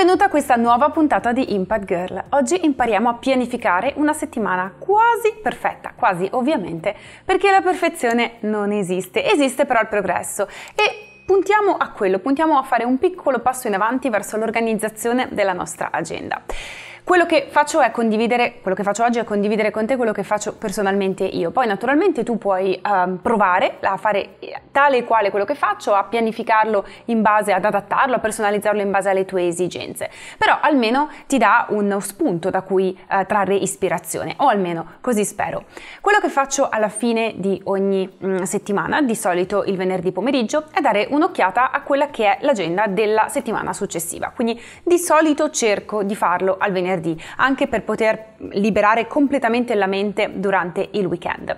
Benvenuta a questa nuova puntata di Impact Girl. Oggi impariamo a pianificare una settimana quasi perfetta, quasi ovviamente, perché la perfezione non esiste, esiste però il progresso e puntiamo a quello, puntiamo a fare un piccolo passo in avanti verso l'organizzazione della nostra agenda. Quello che faccio oggi è condividere con te quello che faccio personalmente io. Poi naturalmente tu puoi provare a fare tale e quale quello che faccio, a pianificarlo in base, ad adattarlo, a personalizzarlo in base alle tue esigenze. Però almeno ti dà uno spunto da cui trarre ispirazione, o almeno così spero. Quello che faccio alla fine di ogni settimana, di solito il venerdì pomeriggio, è dare un'occhiata a quella che è l'agenda della settimana successiva. Quindi di solito cerco di farlo al venerdì, anche per poter liberare completamente la mente durante il weekend.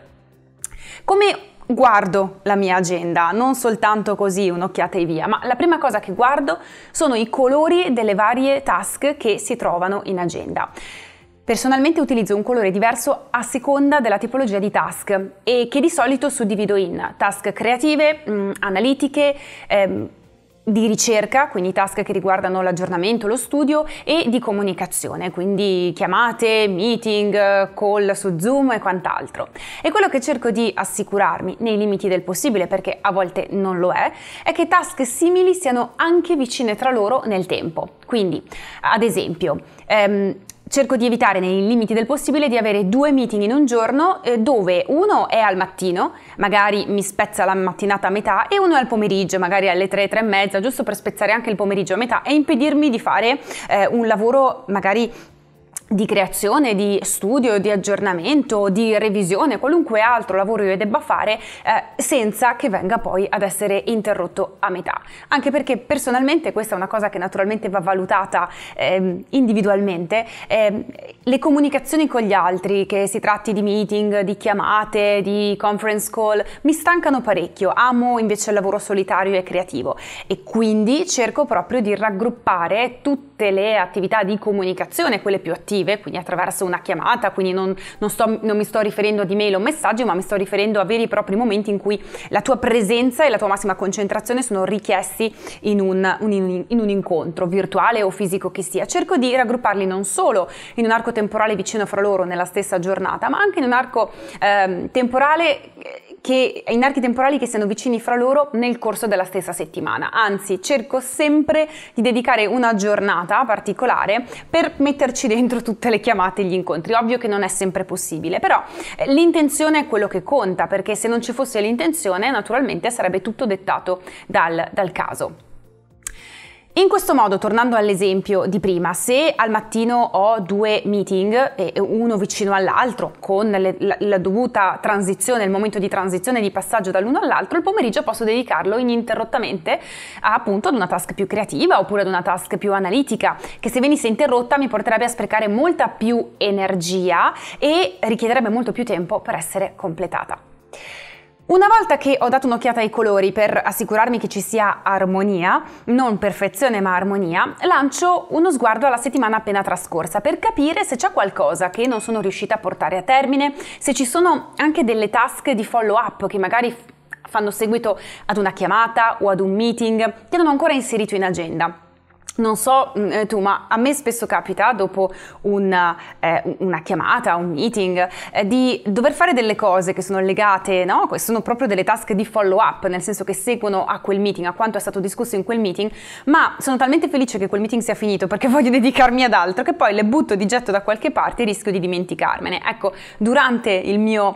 Come guardo la mia agenda? Non soltanto così un'occhiata e via, ma la prima cosa che guardo sono i colori delle varie task che si trovano in agenda. Personalmente utilizzo un colore diverso a seconda della tipologia di task e che di solito suddivido in task creative, analitiche, di ricerca, quindi task che riguardano l'aggiornamento, lo studio, e di comunicazione, quindi chiamate, meeting, call su Zoom e quant'altro. E quello che cerco di assicurarmi, nei limiti del possibile perché a volte non lo è che task simili siano anche vicine tra loro nel tempo. Quindi, ad esempio, cerco di evitare nei limiti del possibile di avere due meeting in un giorno dove uno è al mattino, magari mi spezza la mattinata a metà, e uno è al pomeriggio, magari alle 3, 3 e mezza, giusto per spezzare anche il pomeriggio a metà e impedirmi di fare un lavoro magari di creazione, di studio, di aggiornamento, di revisione, qualunque altro lavoro io debba fare senza che venga poi ad essere interrotto a metà. Anche perché personalmente questa è una cosa che naturalmente va valutata individualmente, le comunicazioni con gli altri, che si tratti di meeting, di chiamate, di conference call, mi stancano parecchio. Amo invece il lavoro solitario e creativo e quindi cerco proprio di raggruppare tutte le attività di comunicazione, quelle più attive, quindi attraverso una chiamata, quindi non mi sto riferendo ad email o messaggi, ma mi sto riferendo a veri e propri momenti in cui la tua presenza e la tua massima concentrazione sono richiesti in un incontro virtuale o fisico che sia. Cerco di raggrupparli non solo in un arco temporale vicino fra loro nella stessa giornata, ma anche in un arco temporale in archi temporali che siano vicini fra loro nel corso della stessa settimana. Anzi, cerco sempre di dedicare una giornata particolare per metterci dentro tutte le chiamate e gli incontri. Ovvio che non è sempre possibile, però l'intenzione è quello che conta, perché se non ci fosse l'intenzione, naturalmente sarebbe tutto dettato dal caso. In questo modo, tornando all'esempio di prima, se al mattino ho due meeting, uno vicino all'altro, con la dovuta transizione, il momento di transizione, di passaggio dall'uno all'altro, il pomeriggio posso dedicarlo ininterrottamente ad una task più creativa oppure ad una task più analitica, che se venisse interrotta mi porterebbe a sprecare molta più energia e richiederebbe molto più tempo per essere completata. Una volta che ho dato un'occhiata ai colori per assicurarmi che ci sia armonia, non perfezione ma armonia, lancio uno sguardo alla settimana appena trascorsa per capire se c'è qualcosa che non sono riuscita a portare a termine, se ci sono anche delle task di follow up che magari fanno seguito ad una chiamata o ad un meeting che non ho ancora inserito in agenda. Non so tu, ma a me spesso capita, dopo una chiamata, un meeting, di dover fare delle cose che sono legate, no? Sono proprio delle task di follow up, nel senso che seguono a quel meeting, a quanto è stato discusso in quel meeting, ma sono talmente felice che quel meeting sia finito perché voglio dedicarmi ad altro, che poi le butto di getto da qualche parte e rischio di dimenticarmene. Ecco, durante il mio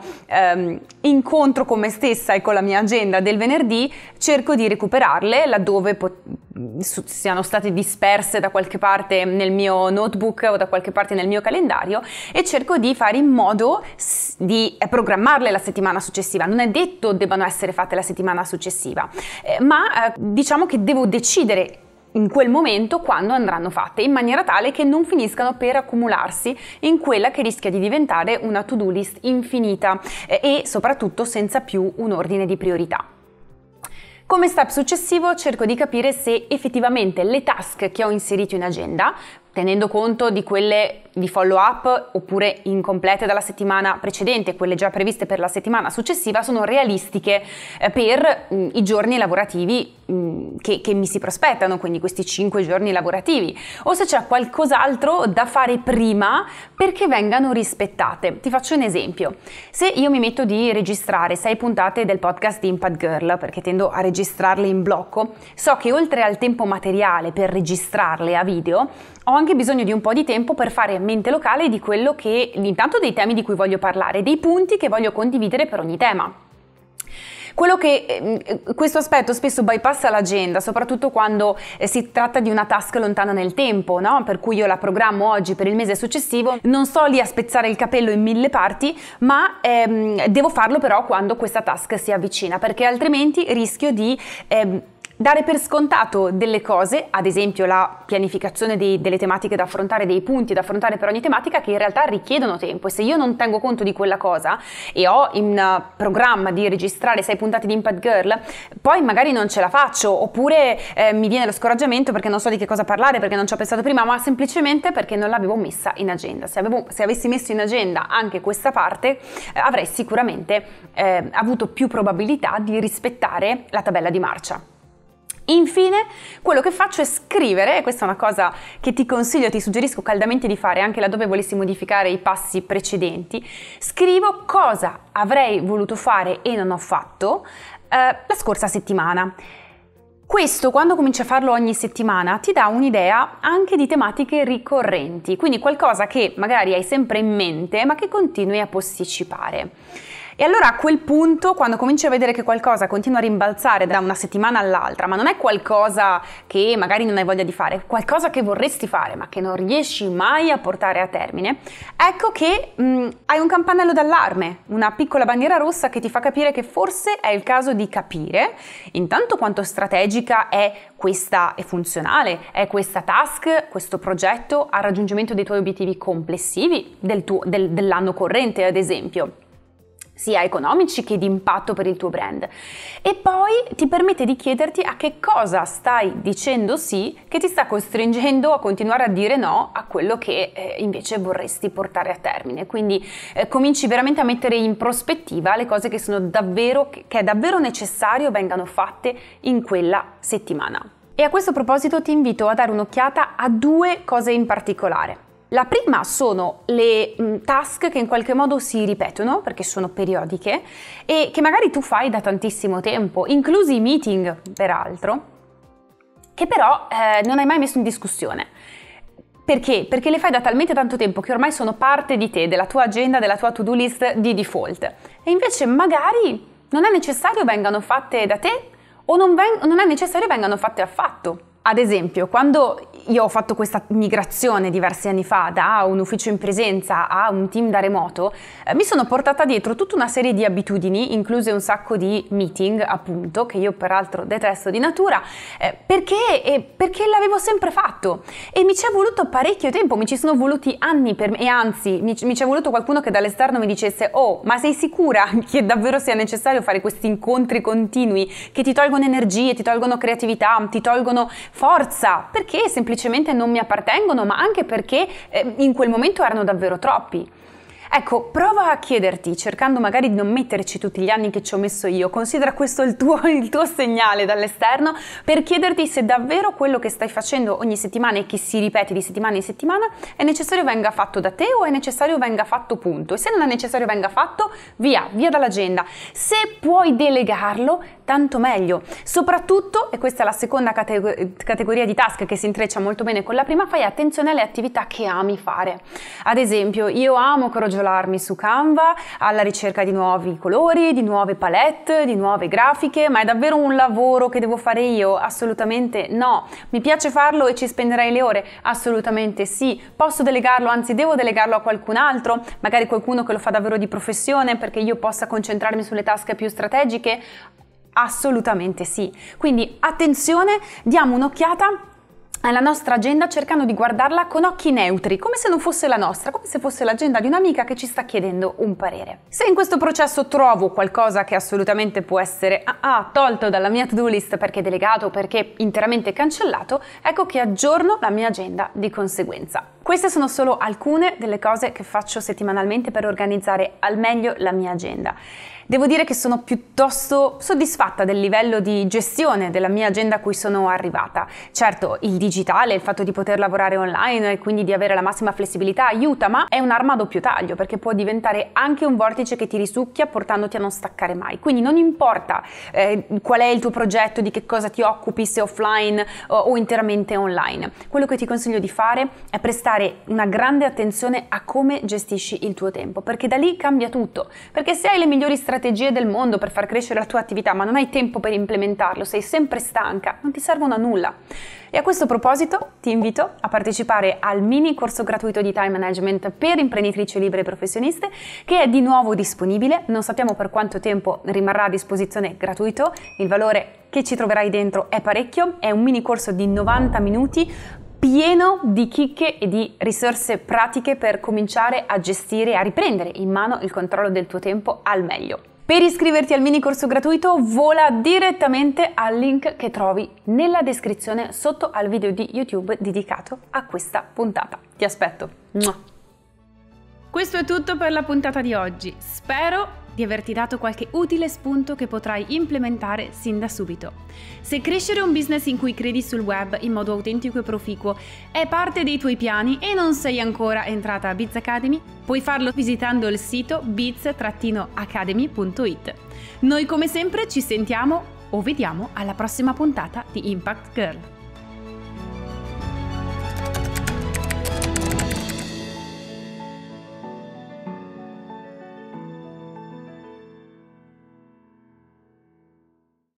incontro con me stessa e con la mia agenda del venerdì, cerco di recuperarle laddove siano state disperse da qualche parte nel mio notebook o da qualche parte nel mio calendario, e cerco di fare in modo di programmarle la settimana successiva. Non è detto debbano essere fatte la settimana successiva, ma diciamo che devo decidere in quel momento quando andranno fatte, in maniera tale che non finiscano per accumularsi in quella che rischia di diventare una to-do list infinita e soprattutto senza più un ordine di priorità. Come step successivo cerco di capire se effettivamente le task che ho inserito in agenda, tenendo conto di quelle di follow up oppure incomplete dalla settimana precedente, quelle già previste per la settimana successiva, sono realistiche per i giorni lavorativi che mi si prospettano, quindi questi 5 giorni lavorativi, o se c'è qualcos'altro da fare prima perché vengano rispettate. Ti faccio un esempio: se io mi metto di registrare 6 puntate del podcast Impact Girl, perché tendo a registrarle in blocco, so che oltre al tempo materiale per registrarle a video, ho anche bisogno di un po' di tempo per fare mente locale di quello che, intanto dei temi di cui voglio parlare, dei punti che voglio condividere per ogni tema. Quello che questo aspetto spesso bypassa l'agenda, soprattutto quando si tratta di una task lontana nel tempo, no? Per cui io la programmo oggi per il mese successivo, non sto lì a spezzare il capello in 1000 parti, ma devo farlo però quando questa task si avvicina, perché altrimenti rischio di dare per scontato delle cose, ad esempio la pianificazione delle tematiche da affrontare, dei punti da affrontare per ogni tematica, che in realtà richiedono tempo. E se io non tengo conto di quella cosa e ho in programma di registrare 6 puntate di Impact Girl, poi magari non ce la faccio, oppure mi viene lo scoraggiamento perché non so di che cosa parlare, perché non ci ho pensato prima, ma semplicemente perché non l'avevo messa in agenda. Se avessi messo in agenda anche questa parte, avrei sicuramente avuto più probabilità di rispettare la tabella di marcia. Infine, quello che faccio è scrivere, e questa è una cosa che ti consiglio, ti suggerisco caldamente di fare anche laddove volessi modificare i passi precedenti. Scrivo cosa avrei voluto fare e non ho fatto la scorsa settimana. Questo, quando cominci a farlo ogni settimana, ti dà un'idea anche di tematiche ricorrenti, quindi qualcosa che magari hai sempre in mente ma che continui a posticipare. E allora a quel punto, quando cominci a vedere che qualcosa continua a rimbalzare da una settimana all'altra, ma non è qualcosa che magari non hai voglia di fare, qualcosa che vorresti fare ma che non riesci mai a portare a termine, ecco che hai un campanello d'allarme, una piccola bandiera rossa che ti fa capire che forse è il caso di capire intanto quanto strategica è questa e funzionale, è questa task, questo progetto al raggiungimento dei tuoi obiettivi complessivi dell'anno corrente, ad esempio, sia economici che di impatto per il tuo brand. E poi ti permette di chiederti a che cosa stai dicendo sì, che ti sta costringendo a continuare a dire no a quello che invece vorresti portare a termine. Quindi cominci veramente a mettere in prospettiva le cose che sono davvero, che è davvero necessario vengano fatte in quella settimana. E a questo proposito ti invito a dare un'occhiata a 2 cose in particolare. La prima sono le task che in qualche modo si ripetono, perché sono periodiche e che magari tu fai da tantissimo tempo, inclusi i meeting peraltro, che però non hai mai messo in discussione. Perché? Perché le fai da talmente tanto tempo che ormai sono parte di te, della tua agenda, della tua to-do list di default. E invece magari non è necessario vengano fatte da te, o non è necessario vengano fatte affatto. Ad esempio, quando io ho fatto questa migrazione diversi anni fa da un ufficio in presenza a un team da remoto, mi sono portata dietro tutta una serie di abitudini, incluse un sacco di meeting, appunto, che io peraltro detesto di natura, perché l'avevo sempre fatto. E mi ci è voluto parecchio tempo, mi ci sono voluti anni e anzi, mi ci è voluto qualcuno che dall'esterno mi dicesse: "Oh, ma sei sicura che davvero sia necessario fare questi incontri continui che ti tolgono energie, ti tolgono creatività, ti tolgono forza, perché semplicemente non mi appartengono, ma anche perché in quel momento erano davvero troppi". Ecco, prova a chiederti, cercando magari di non metterci tutti gli anni che ci ho messo io, considera questo il tuo segnale dall'esterno per chiederti se davvero quello che stai facendo ogni settimana e che si ripete di settimana in settimana è necessario venga fatto da te o è necessario venga fatto punto. E se non è necessario venga fatto, via dall'agenda. Se puoi delegarlo, tanto meglio. Soprattutto, e questa è la seconda categoria di task che si intreccia molto bene con la prima, fai attenzione alle attività che ami fare. Ad esempio, io amo crogiolarmi su Canva alla ricerca di nuovi colori, di nuove palette, di nuove grafiche, ma è davvero un lavoro che devo fare io? Assolutamente no. Mi piace farlo e ci spenderei le ore? Assolutamente sì. Posso delegarlo, anzi devo delegarlo a qualcun altro, magari qualcuno che lo fa davvero di professione, perché io possa concentrarmi sulle task più strategiche? Assolutamente sì. Quindi attenzione, diamo un'occhiata alla nostra agenda cercando di guardarla con occhi neutri, come se non fosse la nostra, come se fosse l'agenda di un'amica che ci sta chiedendo un parere. Se in questo processo trovo qualcosa che assolutamente può essere tolto dalla mia to-do list perché delegato, perché interamente cancellato, ecco che aggiorno la mia agenda di conseguenza. Queste sono solo alcune delle cose che faccio settimanalmente per organizzare al meglio la mia agenda. Devo dire che sono piuttosto soddisfatta del livello di gestione della mia agenda a cui sono arrivata. Certo, il digitale, il fatto di poter lavorare online e quindi di avere la massima flessibilità aiuta, ma è un'arma a doppio taglio, perché può diventare anche un vortice che ti risucchia portandoti a non staccare mai. Quindi non importa qual è il tuo progetto, di che cosa ti occupi, se offline o interamente online. Quello che ti consiglio di fare è prestare una grande attenzione a come gestisci il tuo tempo, perché da lì cambia tutto. Perché se hai le migliori strategie del mondo per far crescere la tua attività, ma non hai tempo per implementarlo, sei sempre stanca, non ti servono a nulla. E a questo proposito ti invito a partecipare al mini corso gratuito di time management per imprenditrici libere e professioniste, che è di nuovo disponibile. Non sappiamo per quanto tempo rimarrà a disposizione gratuito, il valore che ci troverai dentro è parecchio, è un mini corso di 90 minuti pieno di chicche e di risorse pratiche per cominciare a gestire e a riprendere in mano il controllo del tuo tempo al meglio. Per iscriverti al mini corso gratuito vola direttamente al link che trovi nella descrizione sotto al video di YouTube dedicato a questa puntata. Ti aspetto! Questo è tutto per la puntata di oggi. Spero di averti dato qualche utile spunto che potrai implementare sin da subito. Se crescere un business in cui credi sul web in modo autentico e proficuo è parte dei tuoi piani e non sei ancora entrata a Biz Academy, puoi farlo visitando il sito biz-academy.it. Noi come sempre ci sentiamo o vediamo alla prossima puntata di Impact Girl.